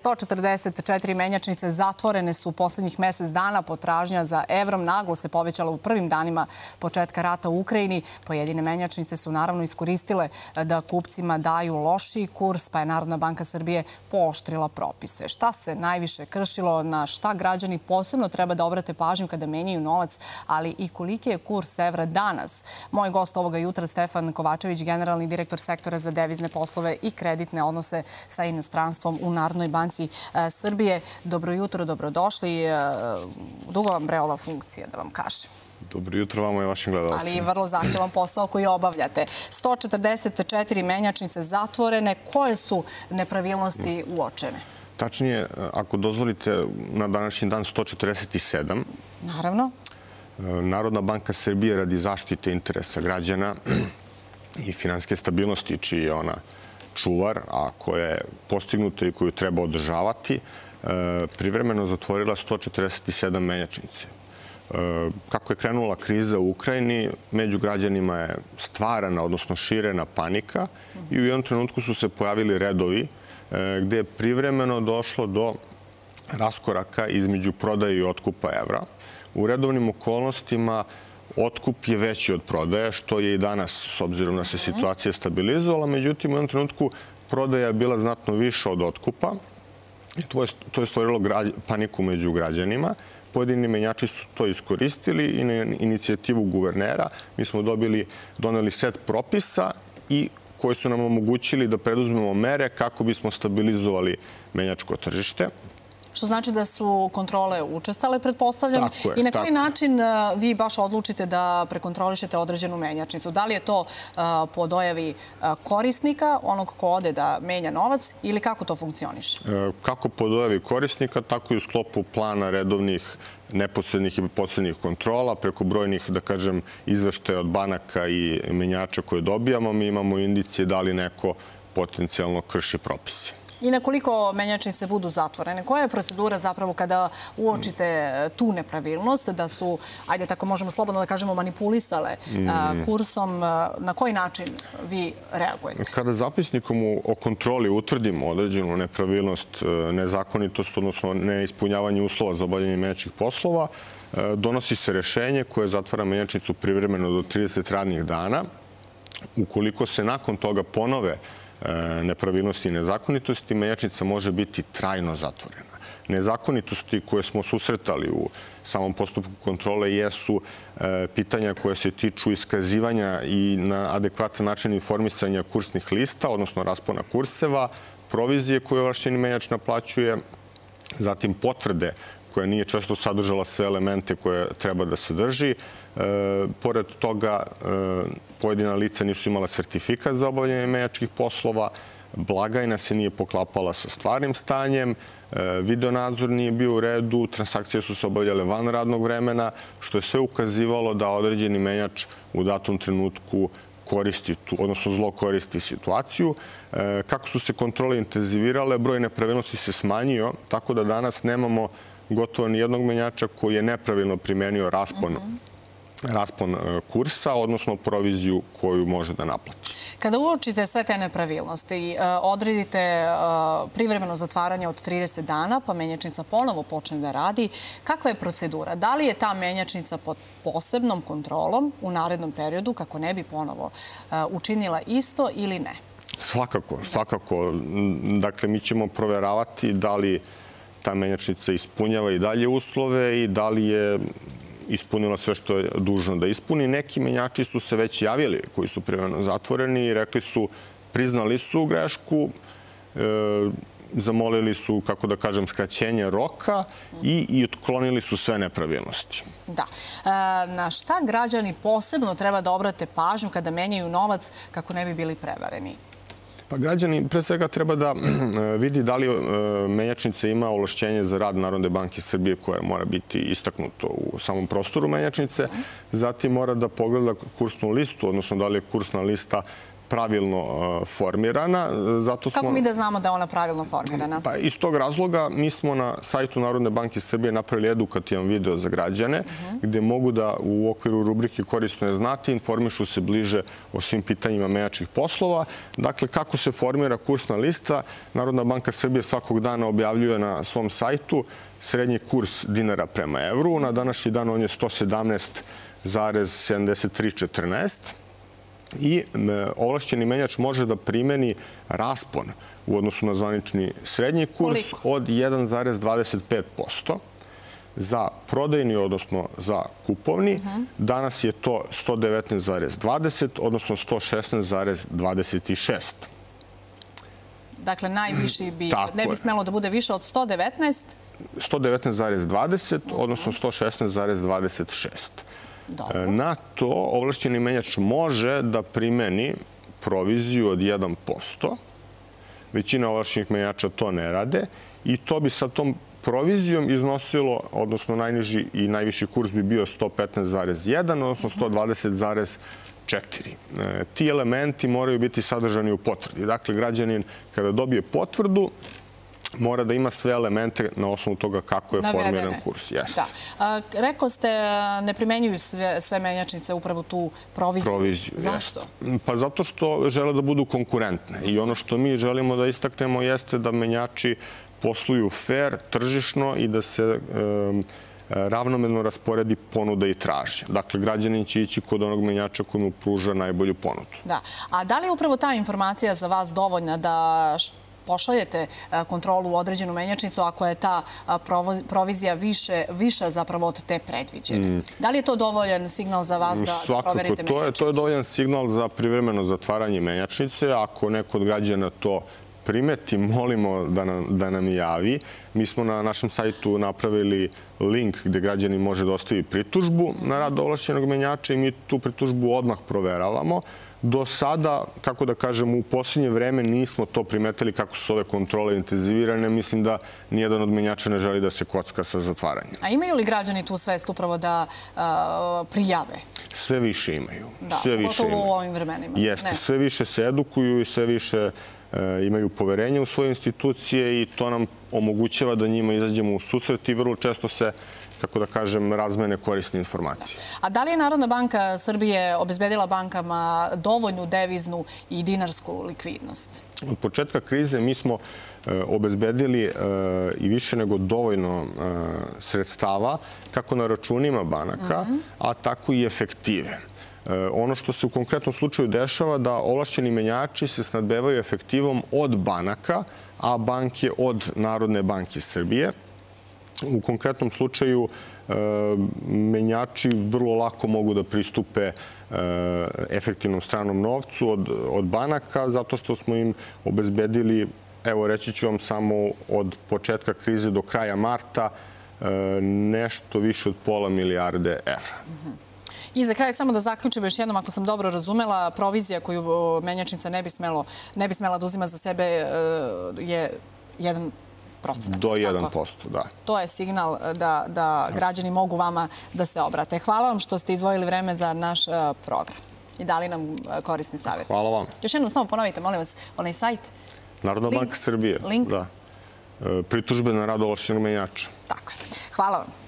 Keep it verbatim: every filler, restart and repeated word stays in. sto četrdeset četiri menjačnice zatvorene su u posljednjih mesec dana. Potražnja za evrom naglo se povećala u prvim danima početka rata u Ukrajini. Pojedine menjačnice su naravno iskoristile da kupcima daju lošiji kurs, pa je Narodna banka Srbije pooštrila propise. Šta se najviše kršilo, na šta građani posebno treba da obrate pažnju kada menjaju novac, ali i koliki je kurs evra danas? Moj gost ovoga jutra, Stefan Kovačević, generalni direktor sektora za devizne poslove i kreditne odnose sa inostranstvom u Narodnoj banci Srbije. Dobro jutro, dobrodošli. Dugo vam bre ova funkcija, da vam kažem. Dobro jutro vama i vašim gledalcima. Ali je vrlo zahtjevan posao koji obavljate. sto četrdeset četiri menjačnice zatvorene. Koje su nepravilnosti uočene? Tačnije, ako dozvolite, na današnji dan sto četrdeset sedam. Naravno. Narodna banka Srbije, radi zaštite interesa građana i financijske stabilnosti, čiji je ona čuvar, a koja je postignuta i koju treba održavati, privremeno zatvorila sto četrdeset sedam menjačnice. Kako je krenula kriza u Ukrajini, među građanima je stvarana, odnosno širena panika i u jednom trenutku su se pojavili redovi gdje je privremeno došlo do raskoraka između prodaje i otkupa evra. U redovnim okolnostima otkup je veći od prodaja, što je i danas, s obzirom da se situacija stabilizovala. Međutim, u jednom trenutku prodaja je bila znatno viša od otkupa. To je stvorilo paniku među građanima. Pojedini menjači su to iskoristili i na inicijativu guvernera mi smo dobili, doneli set propisa i koji su nam omogućili da preduzmemo mere kako bismo stabilizovali menjačko tržište. Što znači da su kontrole učestale, pretpostavljam. I na koji način vi baš odlučite da prekontrolišete određenu menjačnicu? Da li je to po dojavi korisnika, onog ko ode da menja novac, ili kako to funkcioniše? Kako po dojavi korisnika, tako i u sklopu plana redovnih, neposrednih i posrednih kontrola, preko brojnih, da kažem, izveštaja od banaka i menjača koje dobijamo. Mi imamo indicije da li neko potencijalno krši propise. I na koliko menjačnice budu zatvorene? Koja je procedura zapravo kada uočite tu nepravilnost, da su, ajde tako možemo slobodno da kažemo, manipulisale kursom? Na koji način vi reagujete? Kada zapisnikom o kontroli utvrdimo određenu nepravilnost, nezakonitost, odnosno neispunjavanje uslova za obavljanje menjačkih poslova, donosi se rješenje koje zatvara menjačnicu privremeno do trideset radnih dana. Ukoliko se nakon toga ponove nepravilnosti i nezakonitosti, menjačnica može biti trajno zatvorena. Nezakonitosti koje smo susretali u samom postupku kontrole jesu pitanja koje se tiču iskazivanja i na adekvatan način informisanja kursnih lista, odnosno raspona kurseva, provizije koje ovlašćeni menjač naplaćuje, zatim potvrde koja nije često sadržala sve elemente koje treba da sadrži. Pored toga, pojedina lica nisu imala sertifikat za obavljanje menjačkih poslova, blagajna se nije poklapala sa stvarnim stanjem, videonadzor nije bio u redu, transakcije su se obavljale van radnog vremena, što je sve ukazivalo da određeni menjač u datom trenutku koristi, odnosno zlo koristi situaciju. Kako su se kontrole intenzivirale, broj nepravilnosti se smanjio, tako da danas nemamo gotovo nijednog menjača koji je nepravilno primenio raspon raspon kursa, odnosno proviziju koju može da naplati. Kada uočite sve te nepravilnosti, odredite privremeno zatvaranje od trideset dana, pa menjačnica ponovo počne da radi, kakva je procedura? Da li je ta menjačnica pod posebnom kontrolom u narednom periodu, kako ne bi ponovo učinila isto ili ne? Svakako, svakako. Dakle, mi ćemo proveravati da li ta menjačnica ispunjava i dalje uslove i da li je ispunila sve što je dužno da ispuni. Neki menjači su se već javili koji su privremeno zatvoreni i rekli su, priznali su grešku, e, zamolili su, kako da kažem, skraćenje roka i, i otklonili su sve nepravilnosti. Da. E, na šta građani posebno treba da obrate pažnju kada menjaju novac kako ne bi bili prevareni? Pa građani pre svega treba da vidi da li menjačnica ima ovlašćenje za rad Narodne banke Srbije koja mora biti istaknuto u samom prostoru menjačnice. Zatim mora da pogleda kursnu listu, odnosno da li je kursna lista pravilno formirana. Zato smo... Kako mi da znamo da je ona pravilno formirana? Pa iz tog razloga mi smo na sajtu Narodne banke Srbije napravili edukativan video za građane, uh-huh, gdje mogu da u okviru rubrike korisno je znati, informišu se bliže o svim pitanjima menjačkih poslova. Dakle, kako se formira kursna lista, Narodna banka Srbije svakog dana objavljuje na svom sajtu srednji kurs dinara prema evru. Na današnji dan on je sto sedamnaest zarez sedamdeset tri četrnaest. I ovlašćeni menjač može da primeni raspon u odnosu na zvanični srednji kurs od jedan zarez dvadeset pet posto za prodajni, odnosno za kupovni. Danas je to sto devetnaest zarez dvadeset, odnosno sto šesnaest zarez dvadeset šest. Dakle, najviši bi, ne bi smelo da bude više od sto devetnaest. sto devetnaest zarez dvadeset, odnosno sto šesnaest zarez dvadeset šest. Dobro. Na to ovlašćeni menjač može da primeni proviziju od jedan posto. Većina ovlašćenih menjača to ne rade i to bi sa tom provizijom iznosilo, odnosno najniži i najviši kurs bi bio sto petnaest zarez jedan, odnosno sto dvadeset zarez četiri. Ti elementi moraju biti sadržani u potvrdi. Dakle, građanin kada dobije potvrdu, mora da ima sve elemente na osnovu toga kako je formiran kurs. Rekao ste, ne primenjuju sve menjačnice upravo tu proviziju. Zašto? Pa zato što žele da budu konkurentne. I ono što mi želimo da istaknemo jeste da menjači posluju fair, tržišno i da se ravnomerno rasporedi ponuda i tražnja. Dakle, građanin će ići kod onog menjača koji mu pruža najbolju ponudu. Da. A da li je upravo ta informacija za vas dovoljna da pošaljete kontrolu u određenu menjačnicu ako je ta provizija više, viša zapravo od te predviđene? Mm. Da li je to dovoljan signal za vas da Svakako, proverite menjačnicu? Svakako, to je dovoljan signal za privremeno zatvaranje menjačnice. Ako neko od građana to primeti, molimo da nam, da nam javi. Mi smo na našem sajtu napravili link gdje građani može da ostavi pritužbu na rad ovlašćenog menjača i mi tu pritužbu odmah proveravamo. Do sada, kako da kažem, u posljednje vreme nismo to primetili kako su ove kontrole intenzivirane. Mislim da nijedan od menjača ne želi da se kocka sa zatvaranjem. A imaju li građani tu svest upravo da a, prijave? Sve više imaju. Da, sve više imaju. U ovim vremenima. Jeste, sve više se edukuju i sve više imaju poverenje u svoje institucije i to nam omogućava da njima izađemo u susret i vrlo često se, kako da kažem, razmene korisne informacije. A da li je Narodna banka Srbije obezbedila bankama dovoljnu deviznu i dinarsku likvidnost? Od početka krize mi smo obezbedili i više nego dovoljno sredstava kako na računima banaka, a tako i efektive. Ono što se u konkretnom slučaju dešava da ovlašćeni menjači se snabdevaju efektivom od banaka, a banke od Narodne banke Srbije. U konkretnom slučaju menjači vrlo lako mogu da pristupe efektivnom stranom novcu od banaka zato što smo im obezbedili, evo reći ću vam samo od početka krize do kraja marta, nešto više od pola milijarde evra. I za kraj, samo da zaključim još jednom, ako sam dobro razumela, provizija koju menjačnica ne bi smela, ne bi smela da uzima za sebe je jedan procenat. Do jedan posto, da. To je signal da, da građani mogu vama da se obrate. Hvala vam što ste izdvojili vreme za naš program i dali nam korisni savjet. Hvala vam. Još jednom samo ponovite, molim vas, onaj sajt. Narodna banka Srbije. Link. Da. Pritužbe na rad ovlašćenog menjača. Tako je. Hvala vam.